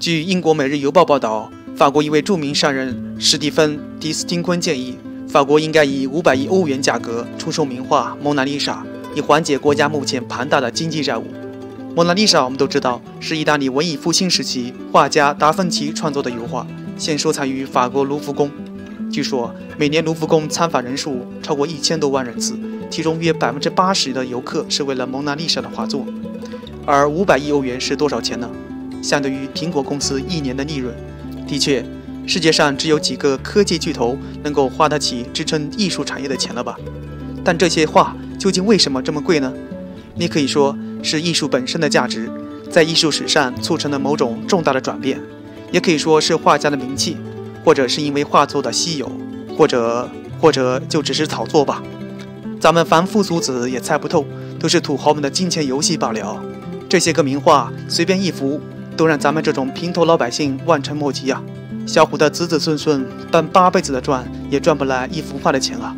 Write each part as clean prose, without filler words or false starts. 据英国《每日邮报》报道，法国一位著名商人史蒂芬·迪斯汀昆建议，法国应该以500亿欧元价格出售名画《蒙娜丽莎》，以缓解国家目前庞大的经济债务。《蒙娜丽莎》我们都知道是意大利文艺复兴时期画家达芬奇创作的油画，现收藏于法国卢浮宫。据说每年卢浮宫参访人数超过1000多万人次，其中约80%的游客是为了蒙娜丽莎的画作。而500亿欧元是多少钱呢？相对于苹果公司一年的利润，的确，世界上只有几个科技巨头能够花得起支撑艺术产业的钱了吧？但这些画究竟为什么这么贵呢？你可以说是艺术本身的价值在艺术史上促成了某种重大的转变，也可以说是画家的名气，或者是因为画作的稀有，或者就只是炒作吧。咱们凡夫俗子也猜不透，都是土豪们的金钱游戏罢了。这些个名画随便一幅，都让咱们这种平头老百姓望尘莫及啊！小虎的子子孙孙搬8辈子的赚，也赚不来一幅画的钱啊！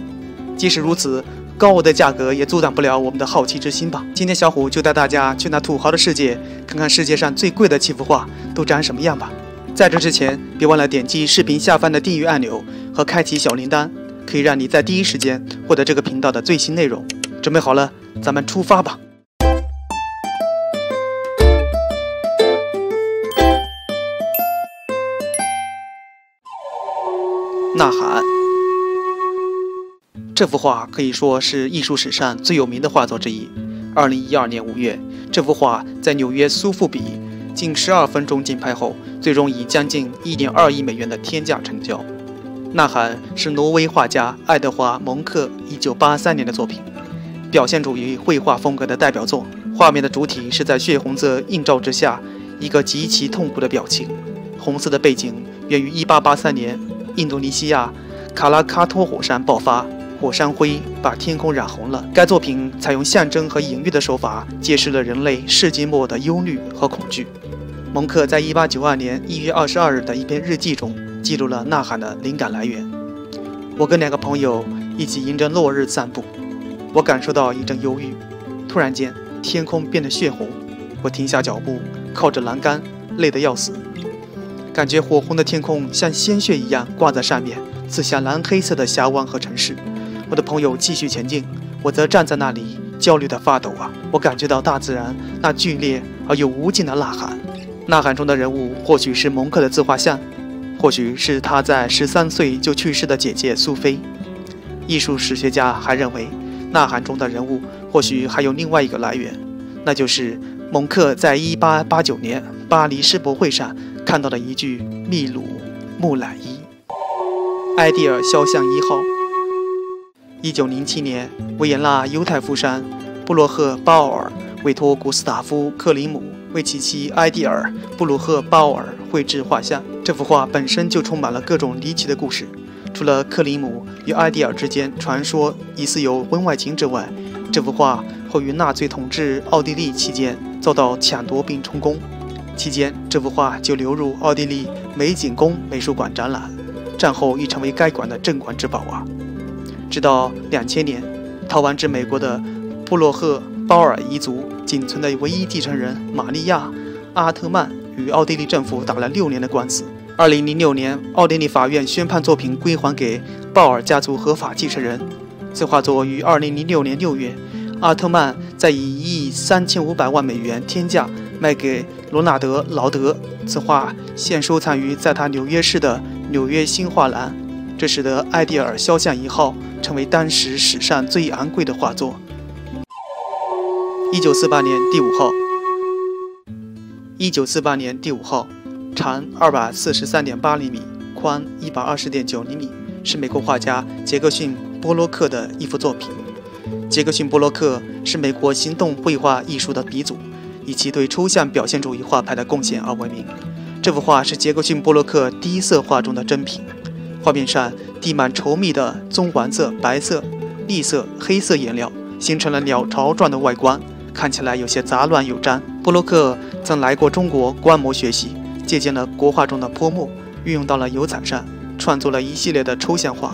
即使如此，高额的价格也阻挡不了我们的好奇之心吧。今天小虎就带大家去那土豪的世界，看看世界上最贵的7幅画都长什么样吧。在这之前，别忘了点击视频下方的订阅按钮和开启小铃铛，可以让你在第一时间获得这个频道的最新内容。准备好了，咱们出发吧！呐喊。这幅画可以说是艺术史上最有名的画作之一。2012年5月，这幅画在纽约苏富比近12分钟竞拍后，最终以将近1.2亿美元的天价成交。《呐喊》是挪威画家爱德华·蒙克1983年的作品，表现主义绘画风格的代表作。画面的主体是在血红色映照之下，一个极其痛苦的表情。红色的背景源于1883年印度尼西亚卡拉喀托火山爆发。火山灰把天空染红了。该作品采用象征和隐喻的手法，揭示了人类世纪末的忧虑和恐惧。蒙克在1892年1月22日的一篇日记中记录了《呐喊》的灵感来源。我跟2个朋友一起迎着落日散步，我感受到一阵忧郁。突然间，天空变得血红，我停下脚步，靠着栏杆，累得要死，感觉火红的天空像鲜血一样挂在上面，刺向蓝黑色的峡湾和城市。我的朋友继续前进，我则站在那里焦虑地发抖啊！我感觉到大自然那剧烈而又无尽的呐喊。呐喊中的人物或许是蒙克的自画像，或许是他在13岁就去世的姐姐苏菲。艺术史学家还认为，呐喊中的人物或许还有另外一个来源，那就是蒙克在1889年巴黎世博会上看到的一具秘鲁木乃伊。埃蒂尔肖像1号。1907年，维也纳犹太富商布洛赫·鲍尔委托古斯塔夫·克里姆为其妻埃蒂尔·布鲁赫鲍尔绘制画像。这幅画本身就充满了各种离奇的故事。除了克里姆与埃蒂尔之间传说疑似有婚外情之外，这幅画后于纳粹统治奥地利期间遭到抢夺并充公。期间，这幅画就流入奥地利美景宫美术馆展览，战后亦成为该馆的镇馆之宝啊！直到2000年，逃亡至美国的布洛赫鲍尔一族仅存的唯一继承人玛利亚·阿特曼与奥地利政府打了6年的官司。2006年，奥地利法院宣判作品归还给鲍尔家族合法继承人。此画作于2006年6月，阿特曼再以1亿3500万美元天价卖给罗纳德·劳德。此画现收藏于在他纽约市的纽约新画廊。这使得埃蒂尔肖像1号成为当时史上最昂贵的画作。1948年第5号。1948年第5号，长243.8厘米，宽120.9厘米，是美国画家杰克逊·波洛克的一幅作品。杰克逊·波洛克是美国行动绘画艺术的鼻祖，以其对抽象表现主义画派的贡献而闻名。这幅画是杰克逊·波洛克第一色画中的珍品。画面上地满稠密的棕黄色、白色、栗色、黑色颜料，形成了鸟巢状的外观，看起来有些杂乱有章。波洛克曾来过中国观摩学习，借鉴了国画中的泼墨，运用到了油彩上，创作了一系列的抽象画。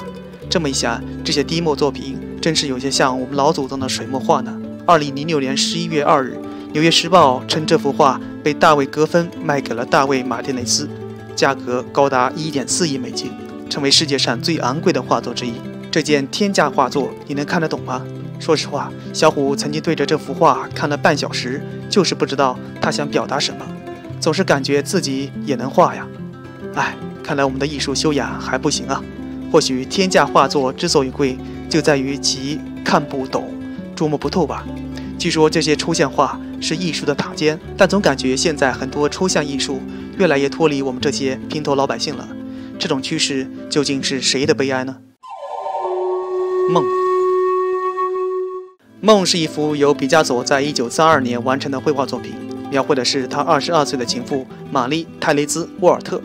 这么一想，这些滴墨作品真是有些像我们老祖宗的水墨画呢。2006年11月2日，纽约时报称这幅画被大卫·格芬卖给了大卫·马丁内斯，价格高达 1.4 亿美金，成为世界上最昂贵的画作之一。这件天价画作，你能看得懂吗？说实话，小虎曾经对着这幅画看了半小时，就是不知道他想表达什么，总是感觉自己也能画呀。哎，看来我们的艺术修养还不行啊。或许天价画作之所以贵，就在于其看不懂、捉摸不透吧。据说这些抽象画是艺术的塔尖，但总感觉现在很多抽象艺术越来越脱离我们这些平头老百姓了。这种趋势究竟是谁的悲哀呢？梦。 梦是一幅由毕加索在1932年完成的绘画作品，描绘的是他22岁的情妇玛丽·泰雷兹·沃尔特。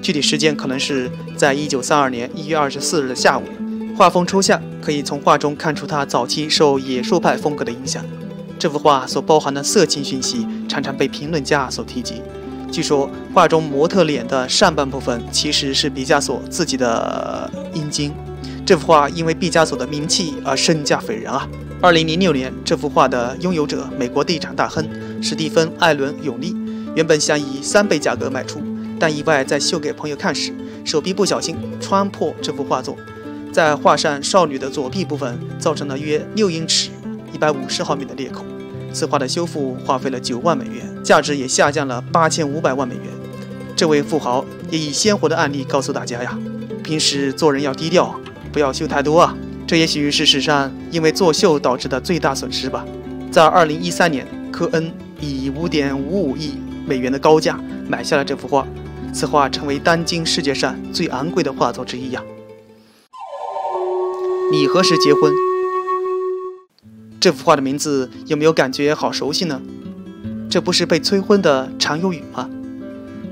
具体时间可能是在1932年1月24日的下午。画风抽象，可以从画中看出他早期受野兽派风格的影响。这幅画所包含的色情讯息常常被评论家所提及。据说，画中模特脸的上半部分其实是毕加索自己的阴茎。这幅画因为毕加索的名气而身价斐然啊！ 2006年，这幅画的拥有者美国地产大亨史蒂芬·艾伦·永利原本想以3倍价格卖出，但意外在秀给朋友看时，手臂不小心穿破这幅画作，在画上少女的左臂部分造成了约6英尺（150毫米）的裂口。此画的修复花费了9万美元，价值也下降了8500万美元。这位富豪也以鲜活的案例告诉大家呀：平时做人要低调，不要秀太多啊。 这也许是史上因为作秀导致的最大损失吧。在2013年，科恩以 5.55 亿美元的高价买下了这幅画，此画成为当今世界上最昂贵的画作之一呀。你何时结婚？这幅画的名字有没有感觉好熟悉呢？这不是被催婚的常有语吗？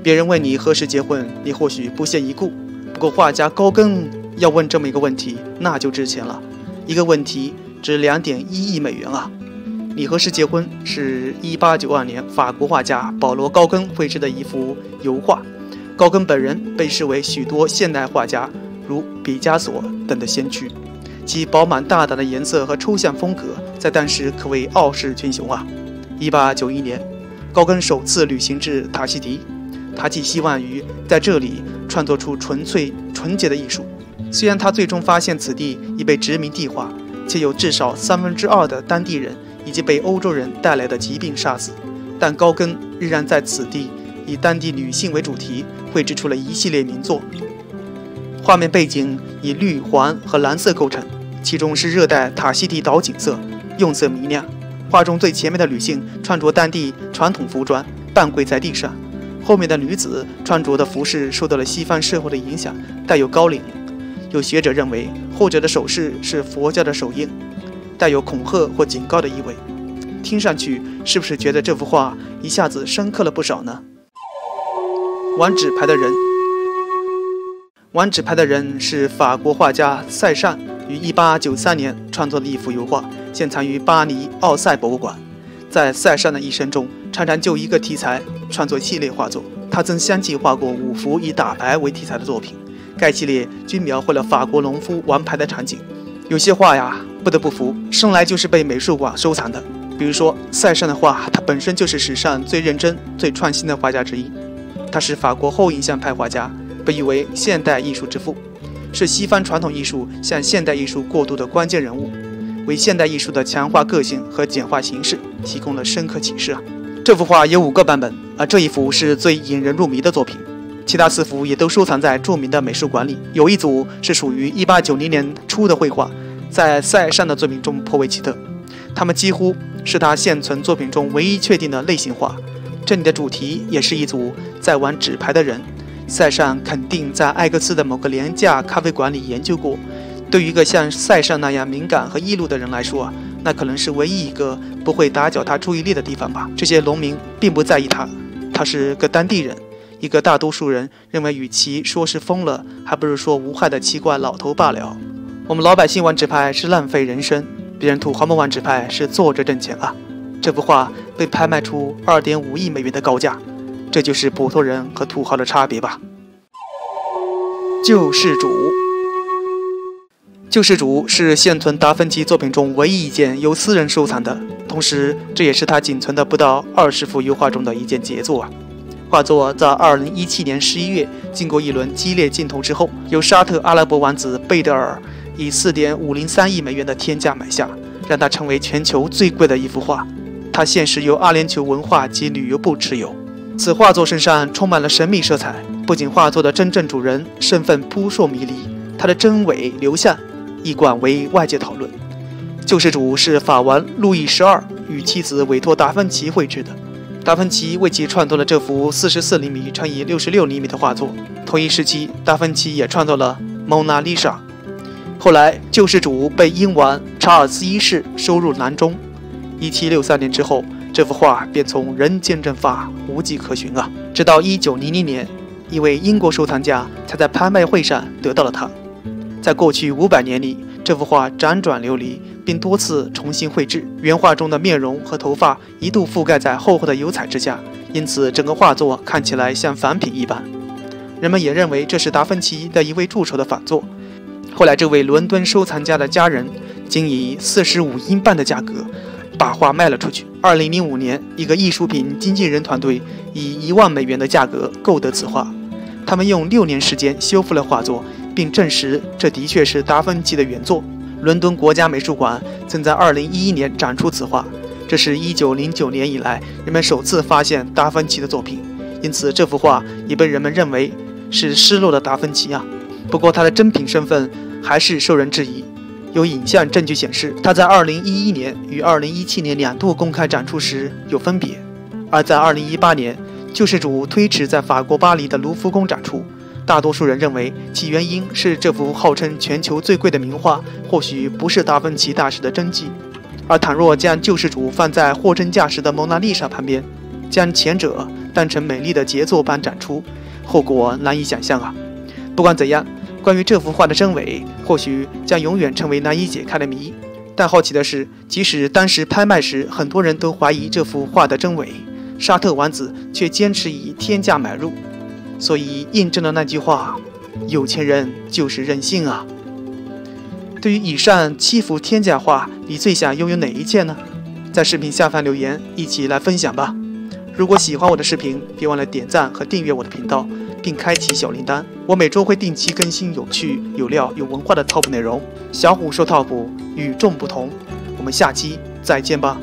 别人问你何时结婚，你或许不屑一顾，不过画家高更。 要问这么一个问题，那就值钱了。一个问题值 2.1 亿美元啊！你何时结婚？是1892年法国画家保罗·高更绘制的一幅油画。高更本人被视为许多现代画家如毕加索等的先驱，其饱满大胆的颜色和抽象风格在当时可谓傲视群雄啊！ 1891年，高更首次旅行至塔希提，他寄希望于在这里创作出纯粹纯洁的艺术。 虽然他最终发现此地已被殖民地化，且有至少2/3的当地人已经被欧洲人带来的疾病杀死，但高更仍然在此地以当地女性为主题绘制出了一系列名作。画面背景以绿、黄和蓝色构成，其中是热带塔希提岛景色，用色明亮。画中最前面的女性穿着当地传统服装，半跪在地上；后面的女子穿着的服饰受到了西方社会的影响，带有高领。 有学者认为，后者的手势是佛教的手印，带有恐吓或警告的意味。听上去是不是觉得这幅画一下子深刻了不少呢？玩纸牌的人，玩纸牌的人是法国画家塞尚于1893年创作的一幅油画，现藏于巴黎奥赛博物馆。在塞尚的一生中，常常就一个题材创作系列画作，他曾相继画过5幅以打牌为题材的作品。 该系列均描绘了法国农夫玩牌的场景，有些画呀，不得不服，生来就是被美术馆收藏的。比如说塞尚的画，他本身就是史上最认真、最创新的画家之一。他是法国后印象派画家，被誉为现代艺术之父，是西方传统艺术向现代艺术过渡的关键人物，为现代艺术的强化个性和简化形式提供了深刻启示啊。这幅画有5个版本，而这一幅是最引人入迷的作品。 其他4幅也都收藏在著名的美术馆里，有一组是属于1890年初的绘画，在塞尚的作品中颇为奇特，它们几乎是他现存作品中唯一确定的类型画。这里的主题也是一组在玩纸牌的人，塞尚肯定在艾克斯的某个廉价咖啡馆里研究过。对于一个像塞尚那样敏感和易怒的人来说啊，那可能是唯一一个不会打搅他注意力的地方吧。这些农民并不在意他，他是个当地人。 一个大多数人认为，与其说是疯了，还不如说无害的奇怪老头罢了。我们老百姓玩纸牌是浪费人生，别人土豪们玩纸牌是坐着挣钱啊！这幅画被拍卖出 2.5 亿美元的高价，这就是普通人和土豪的差别吧。救世主，救世主是现存达芬奇作品中唯一一件由私人收藏的，同时这也是他仅存的不到20幅油画中的一件杰作。画作在2017年11月经过一轮激烈竞投之后，由沙特阿拉伯王子贝德尔以 4.503 亿美元的天价买下，让它成为全球最贵的一幅画。它现时由阿联酋文化及旅游部持有。此画作身上充满了神秘色彩，不仅画作的真正主人身份扑朔迷离，它的真伪流向 一贯为外界讨论。救世主是法王路易12与妻子委托达芬奇绘制的，达芬奇为其创作了这幅44厘米乘以66厘米的画作。同一时期，达芬奇也创作了《蒙娜丽莎》。后来，救世主被英王查尔斯1世收入囊中。1763年之后，这幅画便从人间蒸发，无迹可寻啊！直到1900年，一位英国收藏家才在拍卖会上得到了它。 在过去500年里，这幅画辗转流离，并多次重新绘制。原画中的面容和头发一度覆盖在厚厚的油彩之下，因此整个画作看起来像仿品一般。人们也认为这是达芬奇的一位助手的仿作。后来，这位伦敦收藏家的家人竟以45英镑的价格把画卖了出去。2005年，一个艺术品经纪人团队以1万美元的价格购得此画，他们用6年时间修复了画作， 并证实这的确是达芬奇的原作。伦敦国家美术馆曾在2011年展出此画，这是1909年以来人们首次发现达芬奇的作品，因此这幅画也被人们认为是失落的达芬奇啊。不过，他的真品身份还是受人质疑。有影像证据显示，他在2011年与2017年2度公开展出时有分别，而在2018年，救世主推迟在法国巴黎的卢浮宫展出。 大多数人认为，其原因是这幅号称全球最贵的名画或许不是达芬奇大师的真迹，而倘若将救世主放在货真价实的蒙娜丽莎旁边，将前者当成美丽的杰作般展出，后果难以想象啊！不管怎样，关于这幅画的真伪，或许将永远成为难以解开的谜。但好奇的是，即使当时拍卖时很多人都怀疑这幅画的真伪，沙特王子却坚持以天价买入。 所以印证了那句话：“有钱人就是任性啊！”对于以上7幅天价画，你最想拥有哪一件呢？在视频下方留言，一起来分享吧！如果喜欢我的视频，别忘了点赞和订阅我的频道，并开启小铃铛。我每周会定期更新有趣、有料、有文化的 TOP 内容。小虎说 TOP 与众不同，我们下期再见吧！